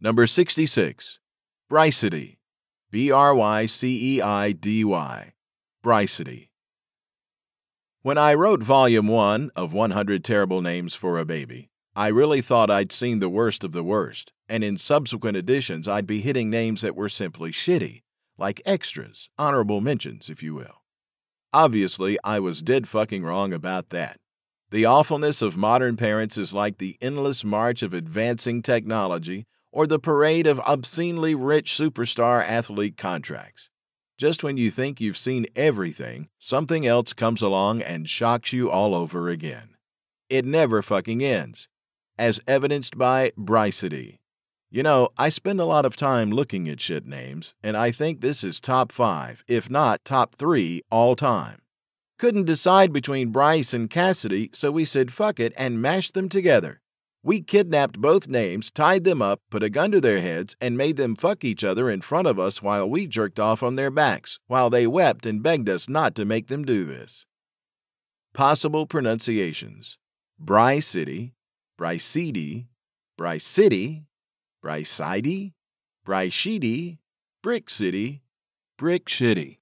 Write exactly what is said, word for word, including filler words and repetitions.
Number sixty-six. Bryceidy. B R Y C E I D Y. Bryceidy. When I wrote Volume one of one hundred Terrible Names for a Baby, I really thought I'd seen the worst of the worst, and in subsequent editions I'd be hitting names that were simply shitty, like extras, honorable mentions, if you will. Obviously, I was dead fucking wrong about that. The awfulness of modern parents is like the endless march of advancing technology or the parade of obscenely rich superstar athlete contracts. Just when you think you've seen everything, something else comes along and shocks you all over again. It never fucking ends, as evidenced by Bryceidy. You know, I spend a lot of time looking at shit names, and I think this is top five, if not top three, all time. Couldn't decide between Bryce and Cassidy, so we said fuck it and mashed them together. We kidnapped both names, tied them up, put a gun to their heads, and made them fuck each other in front of us while we jerked off on their backs, while they wept and begged us not to make them do this. Possible pronunciations: Bryceidy, Bryceidy, Bryceidy, Bryceidy, Bryceidy, Brick City, Brick Shitty.